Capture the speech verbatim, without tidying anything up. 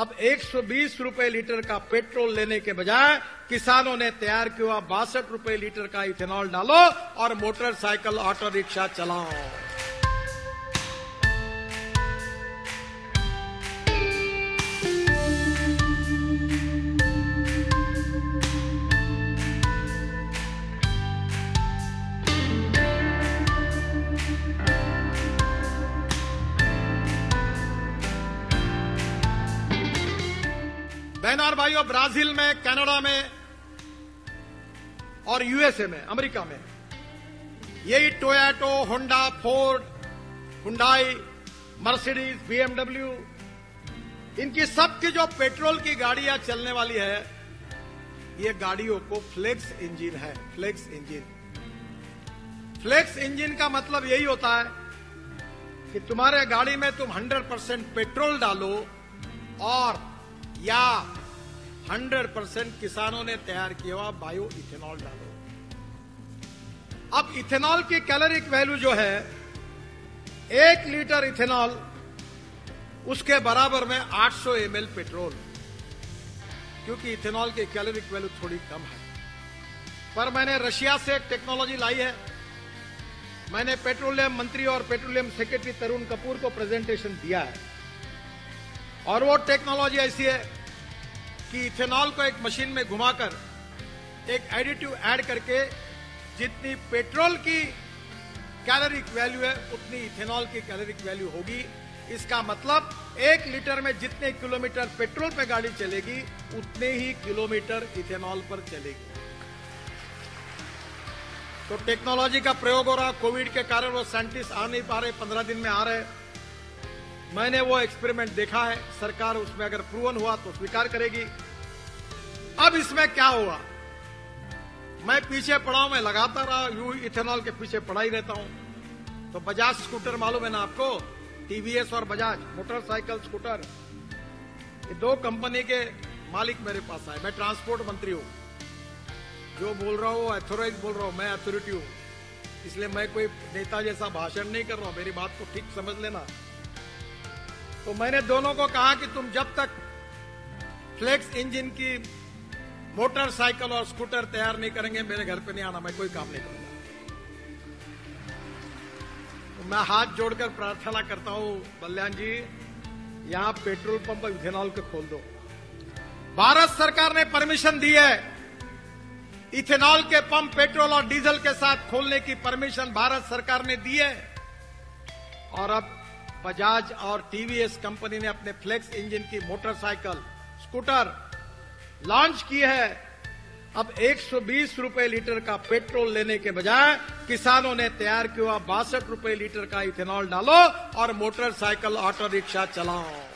अब एक सौ बीस रुपए लीटर का पेट्रोल लेने के बजाय किसानों ने तैयार किया बासठ रुपए लीटर का इथेनॉल डालो और मोटरसाइकिल ऑटो रिक्शा चलाओ। बहन और भाइयों, ब्राजील में, कनाडा में और यूएसए में, अमेरिका में यही Toyota, Honda, Ford, Hyundai, Mercedes, BMW, इनकी सबकी जो पेट्रोल की गाड़ियां चलने वाली है, ये गाड़ियों को फ्लेक्स इंजन है। फ्लेक्स इंजन फ्लेक्स इंजन का मतलब यही होता है कि तुम्हारे गाड़ी में तुम हंड्रेड परसेंट पेट्रोल डालो और या हंड्रेड परसेंट किसानों ने तैयार किया हुआ बायो इथेनॉल डालो। अब इथेनॉल की कैलोरिक वैल्यू जो है, एक लीटर इथेनॉल उसके बराबर में आठ सौ एम एल पेट्रोल, क्योंकि इथेनॉल की कैलोरिक वैल्यू थोड़ी कम है। पर मैंने रशिया से एक टेक्नोलॉजी लाई है। मैंने पेट्रोलियम मंत्री और पेट्रोलियम सेक्रेटरी तरुण कपूर को प्रेजेंटेशन दिया है और वो टेक्नोलॉजी ऐसी है कि इथेनॉल को एक मशीन में घुमाकर एक एडिटिव ऐड करके जितनी पेट्रोल की कैलोरिक वैल्यू है उतनी इथेनॉल की कैलोरिक वैल्यू होगी। इसका मतलब एक लीटर में जितने किलोमीटर पेट्रोल पे गाड़ी चलेगी उतने ही किलोमीटर इथेनॉल पर चलेगी। तो टेक्नोलॉजी का प्रयोग हो रहा। कोविड के कारण वो साइंटिस्ट आ नहीं पा रहे, पंद्रह दिन में आ रहे। मैंने वो एक्सपेरिमेंट देखा है। सरकार उसमें अगर प्रूवन हुआ तो स्वीकार करेगी। अब इसमें क्या हुआ, मैं पीछे पड़ा हूं, मैं लगातार रहा यू इथेनॉल के पीछे पड़ा ही रहता हूं। तो बजाज स्कूटर मालूम है ना आपको, टीवीएस और बजाज मोटरसाइकिल स्कूटर, ये दो कंपनी के मालिक मेरे पास आए। मैं ट्रांसपोर्ट मंत्री हूं, जो बोल रहा हूं अथॉराइज बोल रहा हूं, मैं अथॉरिटी हूं, इसलिए मैं कोई नेता जैसा भाषण नहीं कर रहा हूं, मेरी बात को ठीक समझ लेना। तो मैंने दोनों को कहा कि तुम जब तक फ्लेक्स इंजन की मोटरसाइकिल और स्कूटर तैयार नहीं करेंगे मेरे घर पे नहीं आना, मैं कोई काम नहीं करूंगा। तो मैं हाथ जोड़कर प्रार्थना करता हूं, बल्याण जी यहां पेट्रोल पंप इथेनॉल को खोल दो। भारत सरकार ने परमिशन दी है, इथेनॉल के पंप पेट्रोल और डीजल के साथ खोलने की परमिशन भारत सरकार ने दी है। और अब बजाज और टीवीएस कंपनी ने अपने फ्लेक्स इंजन की मोटरसाइकिल स्कूटर लॉन्च की है। अब एक सौ बीस रुपए लीटर का पेट्रोल लेने के बजाय किसानों ने तैयार किया बासठ रुपए लीटर का इथेनॉल डालो और मोटरसाइकिल ऑटो रिक्शा चलाओ।